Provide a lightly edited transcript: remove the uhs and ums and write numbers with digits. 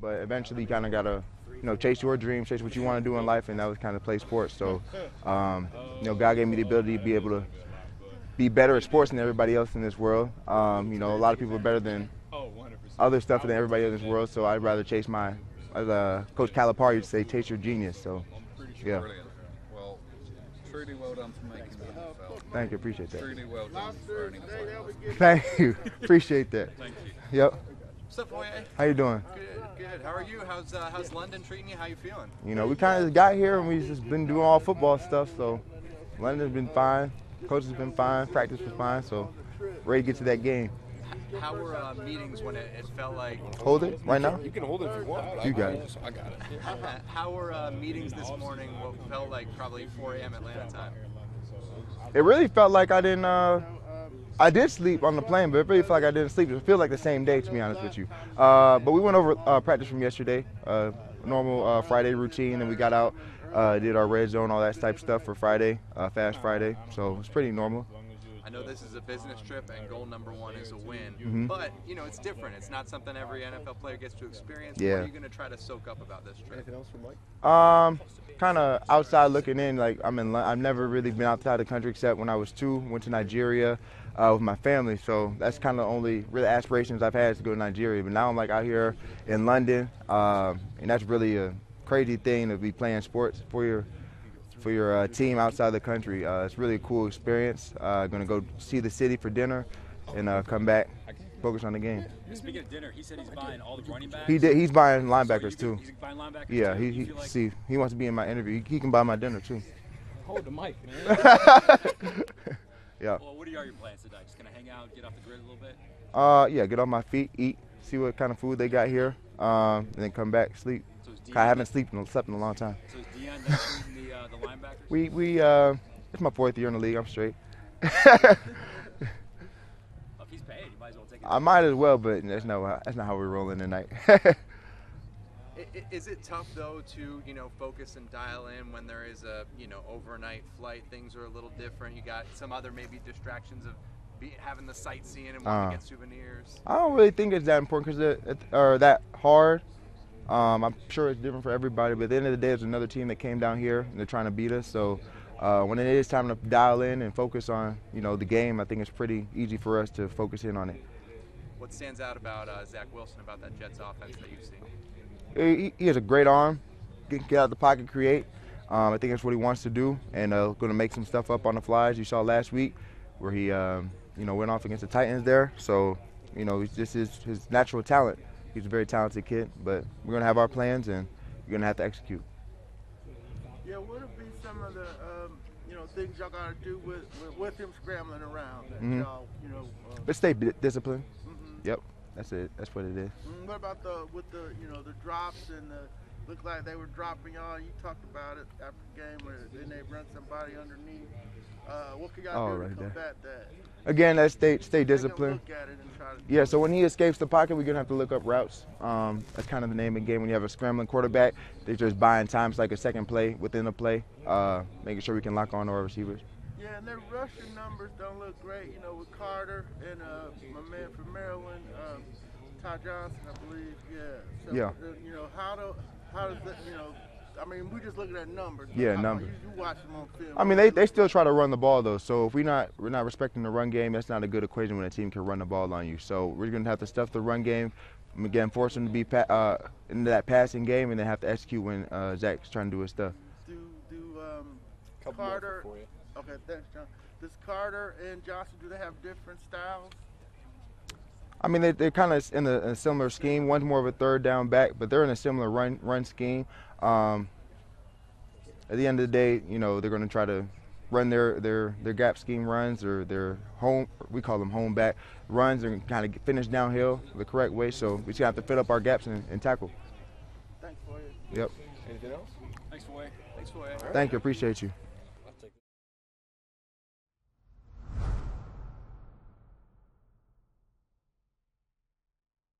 But eventually you kind of got to, you know, chase your dreams, chase what you want to do in life, and that was kind of play sports. So, you know, God gave me the ability to be able to be better at sports than everybody else in this world. You know, a lot of people are better than other stuff than everybody in this world, so I'd rather chase my, as Coach Calipari would say, chase your genius. So, yeah. Well, truly well done for making the NFL. Thank you, appreciate that. Truly well done for earning the Thank you, appreciate that. Thank you. Yep. What's up, Foye? How you doing? Good, good. How are you? How's London treating you? How you feeling? You know, we kind of got here and we just been doing all football stuff, so London's been fine, coach has been fine, practice was fine, so ready to get to that game. How were meetings when it felt like... Hold it right now? You can hold it if you want. You got it. I got it. How were meetings this morning what felt like probably 4 a.m. Atlanta time? It really felt like I didn't... I did sleep on the plane, but it really felt like I didn't sleep. It felt like the same day, to be honest with you. But we went over practice from yesterday, normal Friday routine, and we got out, did our red zone, all that type of stuff for Friday, Fast Friday. So it's pretty normal. I know this is a business trip and goal number one is a win, but, you know, it's different. It's not something every NFL player gets to experience. Yeah. What are you going to try to soak up about this trip? Anything else from Mike? Kind of outside looking in. Like, I've never really been outside the country except when I was 2, went to Nigeria with my family. So that's kind of the only real aspirations I've had is to go to Nigeria. But now I'm, like, out here in London, and that's really a crazy thing to be playing sports for your team outside the country. It's really a cool experience. Gonna go see the city for dinner and come back, focus on the game. Speaking of dinner, he said he's buying all the running backs. He did. He's buying linebackers too. He's buying linebackers. Yeah, too? He like see he wants to be in my interview. He can buy my dinner too. Hold the mic, man. Yeah. Well, what are your plans today? Just gonna hang out, get off the grid a little bit. Yeah, get off my feet, eat, see what kind of food they got here, and then come back, sleep. So I haven't slept in a long time. So is Dion next week? The linebackers? We it's my 4th year in the league. I'm straight. Well, if he's paid, you might as well take it. I might as well, but that's not how we're rolling tonight. Is it tough though to, you know, focus and dial in when there is a, you know, overnight flight? Things are a little different. You got some other maybe distractions of having the sightseeing and wanting to get souvenirs. I don't really think it's that important or that hard. I'm sure it's different for everybody, but at the end of the day, there's another team that came down here and they're trying to beat us. So when it is time to dial in and focus on, you know, the game, I think it's pretty easy for us to focus in on it. What stands out about Zach Wilson about that Jets offense that you've seen? He has a great arm. Get out of the pocket, create. I think that's what he wants to do, and going to make some stuff up on the fly, as you saw last week, where he, you know, went off against the Titans there. So, you know, this is his natural talent. He's a very talented kid, but we're going to have our plans, and you're going to have to execute. Yeah, what would be some of the, you know, things y'all got to do with him scrambling around? That y'all, you know, but stay disciplined. Yep, that's it. That's what it is. What about with the you know, the drops and the look like they were dropping y'all? You talked about it after the game where then they run somebody underneath. What could y'all do to combat that? Again, that's stay disciplined. Yeah, so when he escapes the pocket, we're going to have to look up routes. That's kind of the name of the game. When you have a scrambling quarterback, they're just buying time. It's like a second play within the play, making sure we can lock on to our receivers. Yeah, and their rushing numbers don't look great, you know, with Carter and my man from Maryland, Ty Johnson, I believe. Yeah. So, yeah. You know, how does that, you know, I mean, we're just looking at numbers. Yeah, numbers. You watch them on film. I mean, they still try to run the ball though. So if we're not respecting the run game, that's not a good equation when a team can run the ball on you. So we're gonna have to stuff the run game, again, force them to be into that passing game, and then have to execute when Zach's trying to do his stuff. Do Carter? Okay, thanks, John. Does Carter and Johnson, do they have different styles? I mean, they're kind of in a similar scheme. One's more of a third down back, but they're in a similar run scheme. At the end of the day, you know, they're going to try to run their gap scheme runs or their home, we call them home back runs, and kind of finish downhill the correct way. So we just have to fill up our gaps and tackle. Thanks, Foyesade. Yep. Anything else? Thanks, Foyesade. Thank you. Appreciate you.